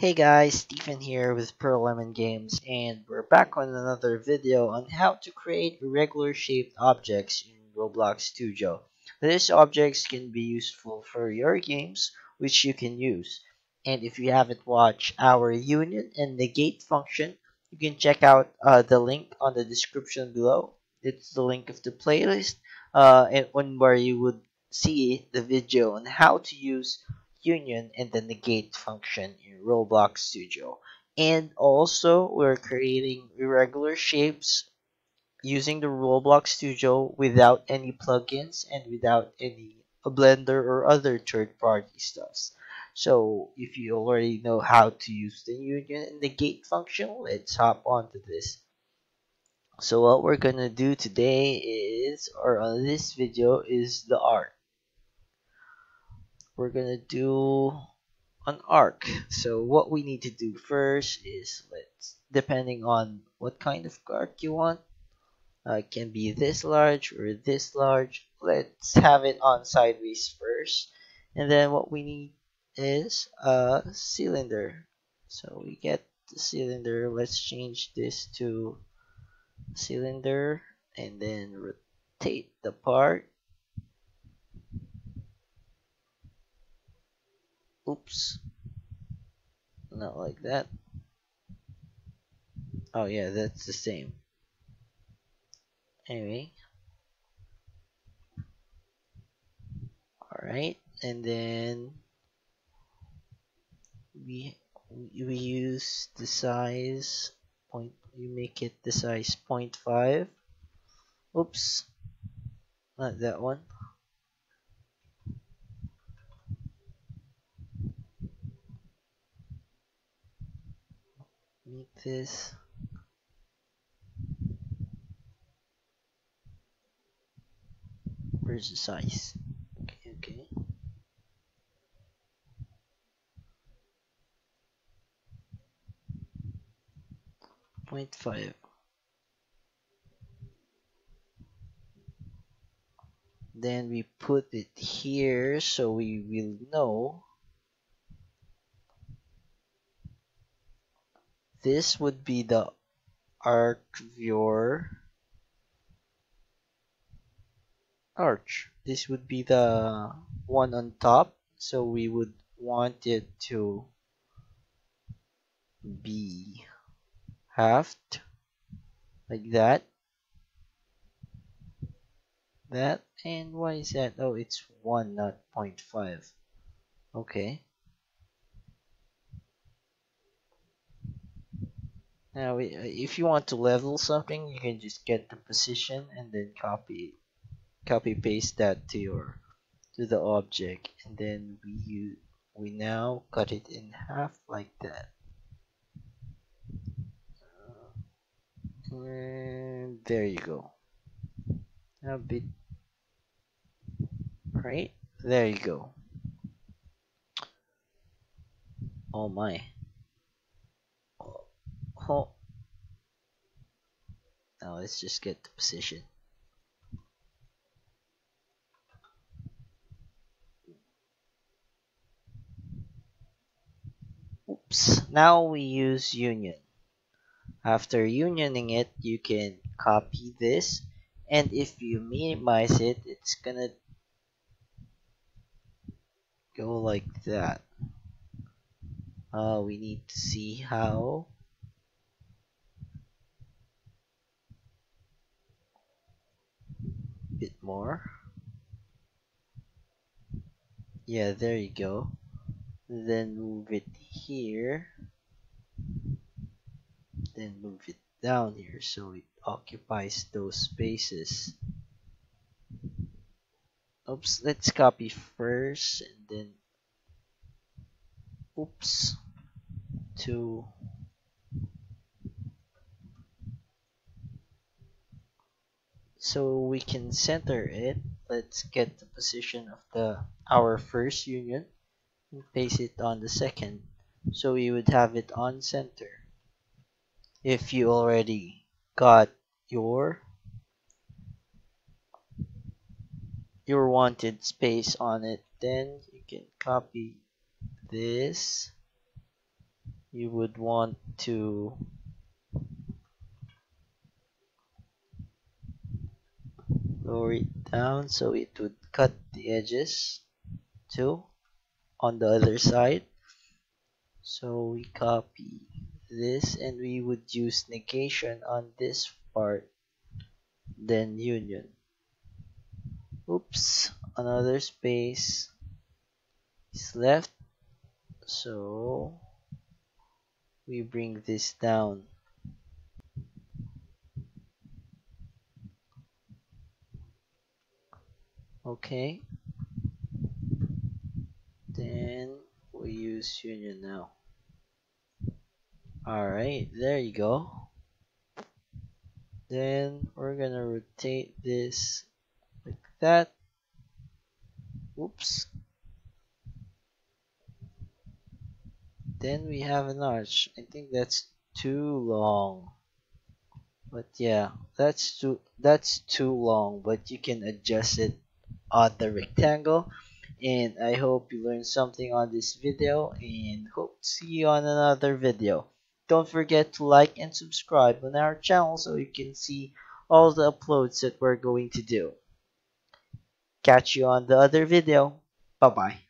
Hey guys, Stephen here with Pearl Lemon Games, and we're back on another video on how to create irregular shaped objects in Roblox Studio. These objects can be useful for your games, which you can use. And if you haven't watched our union and negate function, you can check out the link on the description below. It's the link of the playlist, and where you would see the video on how to use union and the negate function in Roblox Studio. And also, we're creating irregular shapes using the Roblox Studio without any plugins and without any Blender or other third-party stuffs. So if you already know how to use the union and negate function, let's hop onto this. So what we're gonna do today is, or on this video, is the art. We're gonna do an arc. So what we need to do first is, let's, depending on what kind of arc you want, it can be this large or this large. Let's have it on sideways first, and then what we need is a cylinder. So we get the cylinder. Let's change this to cylinder and then rotate the part. Oops, not like that. Oh yeah, that's the same. Anyway, alright, and then we use the size point, you make it the size 0.5. Oops, not that one. Make this where's the size? Okay. Point 5. Then we put it here so we will know. This would be the arc viewer arch. This would be the one on top, so we would want it to be halved like that. That, and why is that? Oh, it's 1, not 0.5. Okay. Now, if you want to level something, you can just get the position and then copy paste that to your the object, and then we now cut it in half like that, and there you go. A bit right there you go. Oh my. Now let's just get the position. Oops, now we use union. After unioning it, you can copy this, and if you minimize it, it's gonna go like that. We need to see how. Bit more. Yeah, there you go. Then move it here, then move it down here so it occupies those spaces. Oops, let's copy first and then oops to so we can center it. Let's get the position of our first union and paste it on the second, so we would have it on center. If you already got your wanted space on it, then you can copy this you would want to lower it down so it would cut the edges too on the other side. So we copy this and we would use negation on this part, then union. Oops, another space is left, so we bring this down. Okay, then we use union now. Alright, there you go. Then we're gonna rotate this like that. Oops. Then we have an arch. I think that's too long. But yeah, that's too long, but you can adjust it on the rectangle. And I hope you learned something on this video, and hope to see you on another video. Don't forget to like and subscribe on our channel so you can see all the uploads that we're going to do. Catch you on the other video. Bye bye.